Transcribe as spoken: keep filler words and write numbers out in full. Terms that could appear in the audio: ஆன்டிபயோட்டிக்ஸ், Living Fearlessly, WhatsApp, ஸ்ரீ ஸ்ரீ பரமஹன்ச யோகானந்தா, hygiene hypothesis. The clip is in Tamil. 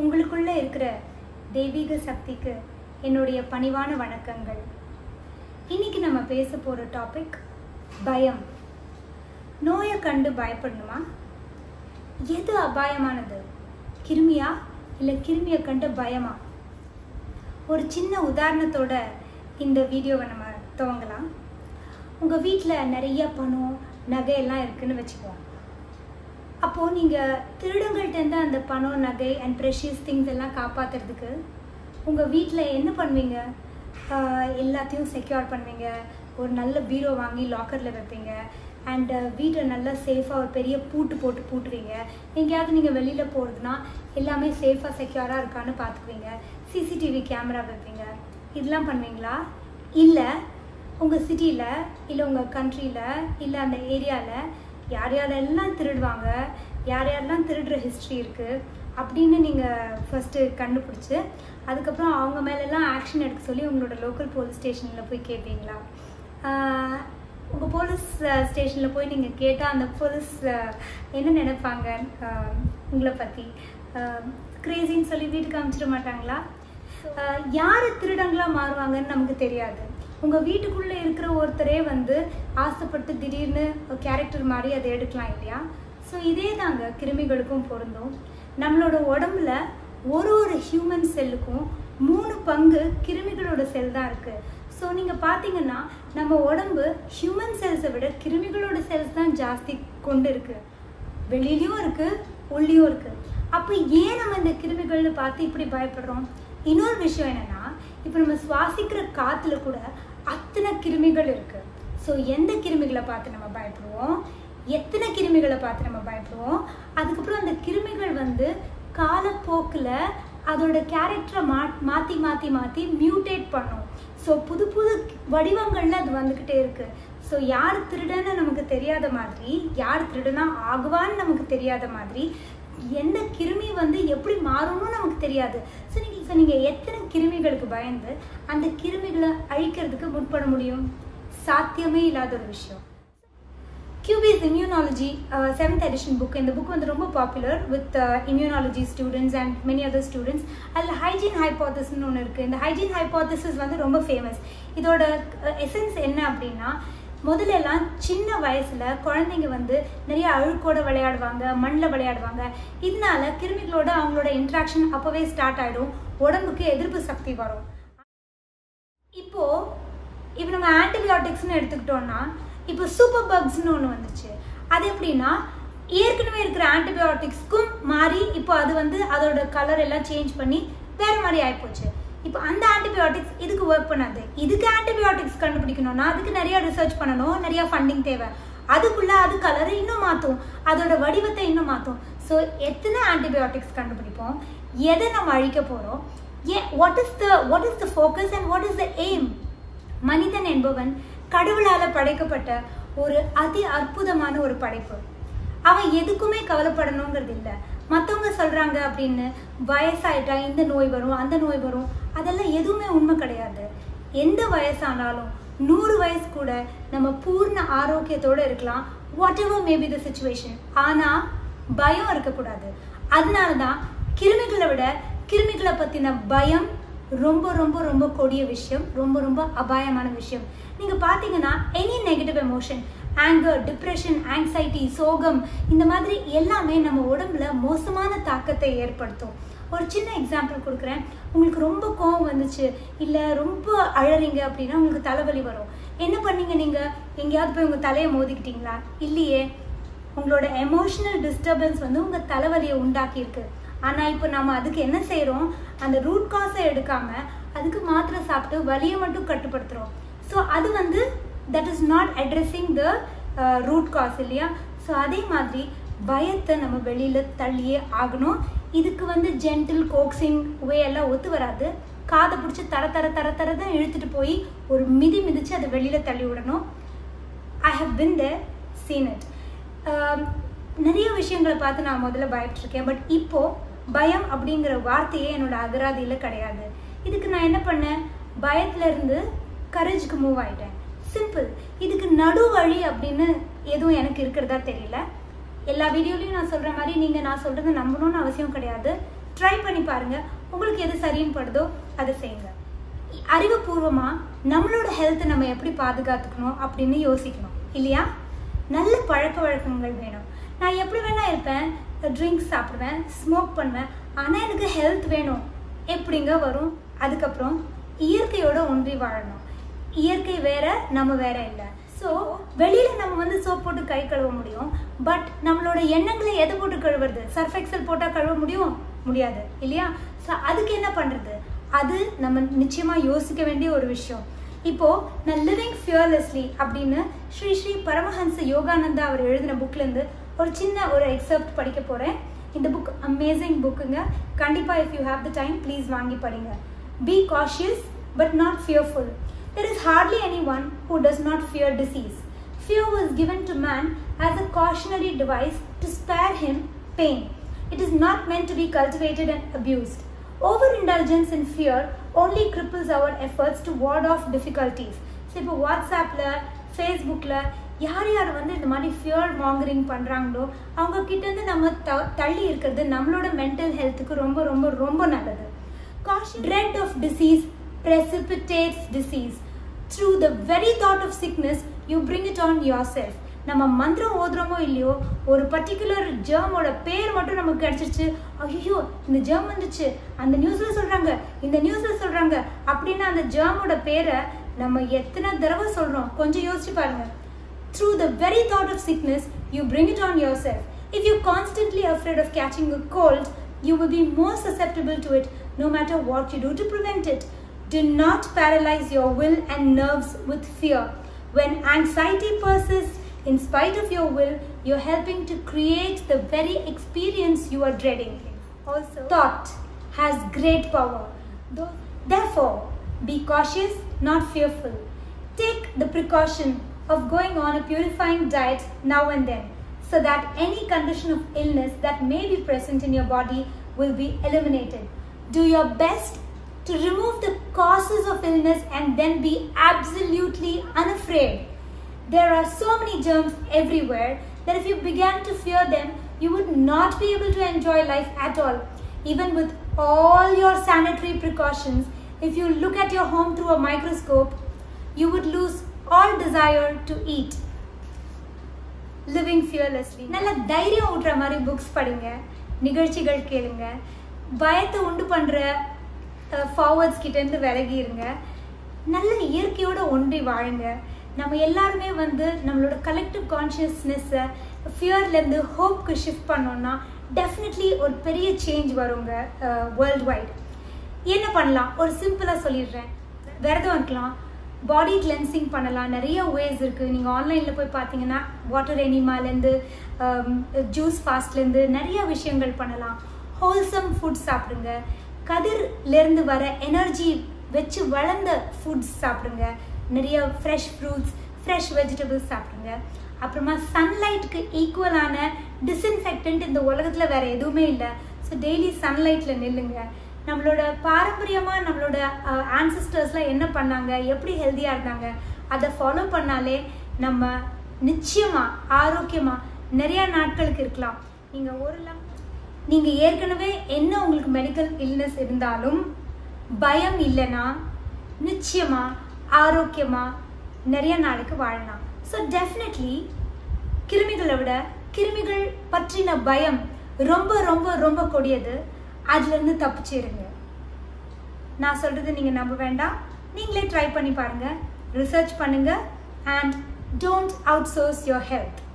உங்களுக்குள்ள இருக்கிற தெய்வீக சக்திக்கு என்னுடைய பணிவான வணக்கங்கள். இன்னைக்கு நம்ம பேச போற டாபிக் பயம். நோயை கண்டு பயப்படணுமா? எது அபாயமானது? கிருமியா இல்ல கிருமியை கண்டு பயமா? ஒரு சின்ன உதாரணத்தோட இந்த வீடியோவை நம்ம துவங்கலாம். உங்கள் வீட்டில் நிறைய பணம் நகையெல்லாம் இருக்குதுன்னு வச்சுக்குவோம். அப்போது நீங்கள் திருடங்கள்கிட்ட அந்த பணம் நகை அண்ட் ப்ரெஷியஸ் திங்ஸ் எல்லாம் காப்பாற்றுறதுக்கு உங்கள் வீட்டில் என்ன பண்ணுவீங்க? எல்லாத்தையும் செக்யூர் பண்ணுவீங்க. ஒரு நல்ல பீரோ வாங்கி லாக்கரில் வைப்பீங்க அண்டு வீட்டை நல்லா சேஃபாக ஒரு பெரிய பூட்டு போட்டு பூட்டுறீங்க. எங்கேயாவது நீங்கள் வெளியில் போகிறதுனா எல்லாமே சேஃபாக செக்யூராக இருக்கான்னு பார்த்துக்குவீங்க. சிசிடிவி கேமரா வைப்பீங்க. இதெல்லாம் பண்ணுவீங்களா? இல்லை உங்கள் சிட்டியில் இல்லை உங்கள் கண்ட்ரியில் இல்லை அந்த ஏரியாவில் யார் யாரெல்லாம் திருடுவாங்க, யார் யாரெல்லாம் திருடுற ஹிஸ்ட்ரி இருக்குது அப்படின்னு நீங்கள் ஃபஸ்ட்டு கண்டுபிடிச்சி அதுக்கப்புறம் அவங்க மேலெல்லாம் ஆக்ஷன் எடுக்க சொல்லி உங்களோட லோக்கல் போலீஸ் ஸ்டேஷனில் போய் கேட்பீங்களா? உங்கள் போலீஸ் ஸ்டேஷனில் போய் நீங்கள் கேட்டால் அந்த போலீஸ் என்ன நினைப்பாங்க உங்களை பற்றி? கிரேசின்னு சொல்லி வீட்டுக்கு அனுப்பிச்சிட மாட்டாங்களா? யார் திருடங்களா மாறுவாங்கன்னு நமக்கு தெரியாது. உங்கள் வீட்டுக்குள்ளே இருக்கிற ஒருத்தரே வந்து ஆசைப்பட்டு திடீர்னு கேரக்டர் மாதிரி அதை எடுக்கலாம் இல்லையா? ஸோ இதே தாங்க கிருமிகளுக்கும் பொருந்தும். நம்மளோட உடம்புல ஒரு ஒரு ஹியூமன் செல்லுக்கும் மூணு பங்கு கிருமிகளோட செல் தான் இருக்குது. ஸோ நீங்கள் பார்த்தீங்கன்னா நம்ம உடம்பு ஹியூமன் செல்ஸை விட கிருமிகளோட செல்ஸ் தான் ஜாஸ்தி கொண்டு இருக்குது. வெளியிலையும் இருக்குது, உள்ளேயும் இருக்குது. அப்போ ஏன் நம்ம இந்த கிருமிகள்னு பார்த்து இப்படி பயப்படுறோம்? இன்னொரு விஷயம் என்னென்னா, இப்போ நம்ம சுவாசிக்கிற காற்றுல கூட அத்தனை கிருமிகள் இருக்குது. ஸோ எந்த கிருமிகளை பார்த்து நம்ம பயப்படுவோம், எத்தனை கிருமிகளை பார்த்து நம்ம பயப்படுவோம், அதுக்கப்புறம் அந்த கிருமிகள் வந்து காலப்போக்கில் அதோட கேரக்டரை மா மாற்றி மாற்றி மாற்றி மியூட்டேட் பண்ணும். ஸோ புது புது வடிவங்கள்ல அது வந்துக்கிட்டே இருக்குது. ஸோ யார் திருடன்னு நமக்கு தெரியாத மாதிரி, யார் திருடனா ஆகுவான்னு நமக்கு தெரியாத மாதிரி, எந்த கிருமி வந்து எப்படி மாறணும்னு நமக்கு தெரியாது. ஸோ நீங்கள் ஸோ நீங்கள் எத்தனை கிருமிகளுக்கு பயந்து அந்த கிருமிகளை அழிக்கிறதுக்கு முற்பட முடியும்? சாத்தியமே இல்லாத ஒரு விஷயம். Q B's Immunology uh, seventh edition book. And the book was very popular with uh, immunology students and many other students. And the hygiene hypothesis is one. The hygiene hypothesis is very famous. This is the essence of it. முதலெல்லாம் சின்ன வயசில் குழந்தைங்க வந்து நிறைய அழுக்கோடு விளையாடுவாங்க, மண்ணில் விளையாடுவாங்க. இதனால கிருமிகளோட அவங்களோட இன்ட்ராக்ஷன் அப்போவே ஸ்டார்ட் ஆகிடும். உடம்புக்கு எதிர்ப்பு சக்தி வரும். இப்போது இப்போ நம்ம ஆன்டிபயோட்டிக்ஸ்னு எடுத்துக்கிட்டோன்னா, இப்போ சூப்பர் பக்ஸ்ன்னு ஒன்று வந்துச்சு. அது எப்படின்னா, ஏற்கனவே இருக்கிற ஆன்டிபயோட்டிக்ஸ்க்கும் மாறி இப்போ அது வந்து அதோட கலர் எல்லாம் சேஞ்ச் பண்ணி வேறு மாதிரி ஆகிப்போச்சு. இப்போ அந்த ஆன்டிபயோட்டிக்ஸ் இதுக்கு ஒர்க் பண்ணாது. இதுக்கு ஆன்டிபயோட்டிக்ஸ் கண்டுபிடிக்கணும்னா அதுக்கு நிறைய ரிசர்ச் பண்ணணும், நிறைய ஃபண்டிங் தேவை. அதுக்குள்ளே அது கலரை இன்னும் மாற்றும், அதோட வடிவத்தை இன்னும் மாற்றும். ஸோ எத்தனை ஆன்டிபயோட்டிக்ஸ் கண்டுபிடிப்போம்? எதை நம்ம அழிக்க போகிறோம்? Uh what is the what is the focus and what is the aim? மனிதன் என்பவன் கடவுளால் படைக்கப்பட்ட ஒரு அதி அற்புதமான ஒரு படைப்பு. அவன் எதுக்குமே கவலைப்படணுங்கிறது இல்லை. மற்றவங்க சொல்கிறாங்க அப்படின்னு வயசாயிட்டா இந்த நோய் வரும் அந்த நோய் வரும், அதெல்லாம் எதுவுமே உண்மை கிடையாது. எந்த வயசானாலும் நூறு வயசு கூட நம்ம பூர்ண ஆரோக்கியத்தோடு இருக்கலாம். Whatever maybe the situation. ஆனால் பயம் இருக்கக்கூடாது. அதனால தான் கிருமிகளை விட கிருமிகளை பற்றின பயம் ரொம்ப ரொம்ப ரொம்ப கொடிய விஷயம், ரொம்ப ரொம்ப அபாயமான விஷயம். நீங்கள் பார்த்தீங்கன்னா any negative emotion, anger, depression, anxiety, சோகம், இந்த மாதிரி எல்லாமே நம்ம உடம்புல மோசமான தாக்கத்தை ஏற்படுத்தும். ஒரு சின்ன எக்ஸாம்பிள் கொடுக்குறேன். உங்களுக்கு ரொம்ப கோவம் வந்துச்சு இல்லை ரொம்ப அழறீங்க அப்படின்னா உங்களுக்கு தலைவலி வரும். என்ன பண்ணீங்க? நீங்கள் எங்கேயாவது போய் உங்கள் தலையை மோதிக்கிட்டீங்களா? இல்லையே. உங்களோட எமோஷனல் டிஸ்டர்பன்ஸ் வந்து உங்கள் தலைவலியை உண்டாக்கியிருக்கு. ஆனால் இப்போ நம்ம அதுக்கு என்ன செய்கிறோம்? அந்த ரூட் காஸை எடுக்காமல் அதுக்கு மாத்திரை சாப்பிட்டு வலியை மட்டும் கட்டுப்படுத்துகிறோம். ஸோ அது வந்து that is not addressing the root cause இல்லையா? ஸோ அதே மாதிரி பயத்தை நம்ம வெளியில் தள்ளியே ஆகணும். இதுக்கு வந்து ஜென்டில் கோக்ஸிங் வே எல்லாம் ஒத்து வராது. காதை பிடிச்சி தர தர தர தர தான் இழுத்துட்டு போய் ஒரு மிதி மிதித்து அதை வெளியில் தள்ளி விடணும். I have been there, seen it. நிறைய விஷயங்களை பார்த்து நான் முதல்ல பயப்பட்டுருக்கேன். பட் இப்போது பயம் அப்படிங்கிற வார்த்தையே என்னோடய அகராதியில் கிடையாது. இதுக்கு நான் என்ன பண்ணேன்? பயத்துலேருந்து கரேஜுக்கு மூவ் ஆகிட்டேன். சிம்பிள். இதுக்கு நடு வழி அப்படின்னு एल वीडियो ना सोल्ह मारे ना सोल्ह नंबण क्राई पड़ी पांग उ सर पड़ो अवपूर्व नम्बर हेल्थ नम्बर एप्ली पाकनो अब योजना इलिया नल्क वह ना एप्ली वाला ड्रिंक सापे स्मोक पड़े आना हेल्थ वो एपड़ी वो अदको इोड़ी वाड़नों इयற்கை வேற நம்ம வேற இல்ல சோ வெளியில நம்ம வந்து சோப் போட்டு கை கழுவ முடியும் பட் நம்மளோட எண்ணங்களை எது போட்டு கழுவுறது சர்ஃப் எக்ஸல் போட்டா கழுவ முடியும் முடியாது இல்லையா சோ அதுக்கு என்ன பண்றது அது நம்ம நிச்சயமா யோசிக்க வேண்டிய ஒரு விஷயம் இப்போ நான் living fearlessly அப்படினு ஸ்ரீ ஸ்ரீ பரமஹன்ச யோகானந்தா அவர் எழுதின bookல இருந்து ஒரு சின்ன ஒரு excerpt படிக்க போறேன் இந்த book amazing bookங்க கண்டிப்பா if you have the time please வாங்கி படிங்க be cautious but not fearful There is hardly anyone who does not fear disease. Fear was given to man as a cautionary device to spare him pain. It is not meant to be cultivated and abused. Overindulgence in fear only cripples our efforts to ward off difficulties. So, if WhatsApp la, Facebook la, யார் யார் வந்து இந்த மாதிரி ஃபியர் மாங்கரிங் பண்றாங்களோ அவங்க கிட்ட இருந்து நம்ம தள்ளி இருக்குது நம்மளோட மெண்டல் ஹெல்த்துக்கு ரொம்ப ரொம்ப ரொம்ப நல்லது. Caution, dread of disease precipitates disease. Through the very thought of sickness, you bring it on yourself. நம்ம மந்திரம் ஓதுறோமோ இல்லையோ ஒரு பர்டிகுலர் ஜெர்மோட பேர் மட்டும் நமக்கு கிடைச்சிச்சு ஐயோ இந்த ஜெர்ம் வந்துச்சு அந்த நியூஸ்ல சொல்றாங்க இந்த நியூஸ்ல சொல்றாங்க அப்படினா அந்த ஜெர்மோட பேரை நம்ம எத்தனை தடவை சொல்றோம் கொஞ்சம் யோசிச்சு பாருங்க Through the very thought of sickness, you bring it on yourself. If you constantly afraid of catching a cold, you will be more susceptible to it no matter what you do to prevent it. Do not paralyze your will and nerves with fear. When anxiety persists, in spite of your will, you're helping to create the very experience you are dreading. Also, thought has great power. Therefore, be cautious, not fearful. Take the precaution of going on a purifying diet now and then, so that any condition of illness that may be present in your body will be eliminated. Do your best to remove the causes of illness and then be absolutely unafraid. There are so many germs everywhere that if you began to fear them, you would not be able to enjoy life at all. Even with all your sanitary precautions, if you look at your home through a microscope, you would lose all desire to eat. Living fearlessly. நல்ல தைரியம் ஊற்ற மாதிரி books படிங்க, நிகழ்ச்சிகள் கேளுங்க, பயத்தை உண்டு பண்ற ஃபார்வர்ட்ஸ் கிட்டேருந்து விலகி இருங்க நல்ல இயற்கையோட ஒன்றி வாழுங்க நம்ம எல்லாருமே வந்து நம்மளோட கலெக்டிவ் கான்ஷியஸ்னஸை ஃபியர்லேருந்து ஹோப்க்கு ஷிஃப்ட் பண்ணோம்னா டெஃபினெட்லி ஒரு பெரிய சேஞ்ச் வருங்க வேர்ல்டு வைட் என்ன பண்ணலாம் ஒரு சிம்பிளாக சொல்லிடுறேன் விரதம் இருக்கலாம் பாடி கிளென்சிங் பண்ணலாம் நிறைய வேஸ் இருக்குது நீங்கள் ஆன்லைனில் போய் பார்த்தீங்கன்னா வாட்டர் எனிமாலேருந்து ஜூஸ் ஃபாஸ்ட்லேருந்து நிறைய விஷயங்கள் பண்ணலாம் ஹோல்சம் ஃபுட் சாப்பிடுங்க கதிரிலிருந்து வர எனர்ஜி வச்சு வளர்ந்த ஃபுட்ஸ் சாப்பிடுங்க நிறைய ஃப்ரெஷ் ஃப்ரூட்ஸ் ஃப்ரெஷ் வெஜிடபிள்ஸ் சாப்பிடுங்க அப்புறமா சன்லைட்டுக்கு ஈக்குவலான டிஸ்இன்ஃபெக்டன்ட் இந்த உலகத்தில் வேறு எதுவுமே இல்லை ஸோ டெய்லி சன்லைட்டில் நில்லுங்க நம்மளோட பாரம்பரியமாக நம்மளோட ஆன்சஸ்டர்ஸ்லாம் என்ன பண்ணாங்க எப்படி ஹெல்த்தியாக இருந்தாங்க அதை ஃபாலோ பண்ணாலே நம்ம நிச்சயமாக ஆரோக்கியமாக நிறையா நாட்களுக்கு இருக்கலாம் நீங்கள் ஒரு நீங்கள் ஏற்கனவே என்ன உங்களுக்கு மெடிக்கல் இல்னஸ் இருந்தாலும் பயம் இல்லைனா நிச்சயமாக ஆரோக்கியமாக நிறைய நாளுக்கு வாழலாம் ஸோ டெஃபினெட்லி கிருமிகளை விட கிருமிகள் பற்றின பயம் ரொம்ப ரொம்ப ரொம்ப கொடியது அதுலேருந்து தப்பிச்சிருங்க நான் சொல்கிறது நீங்கள் நம்ப வேண்டாம் நீங்களே ட்ரை பண்ணி பாருங்கள் ரிசர்ச் பண்ணுங்கள் and don't outsource your health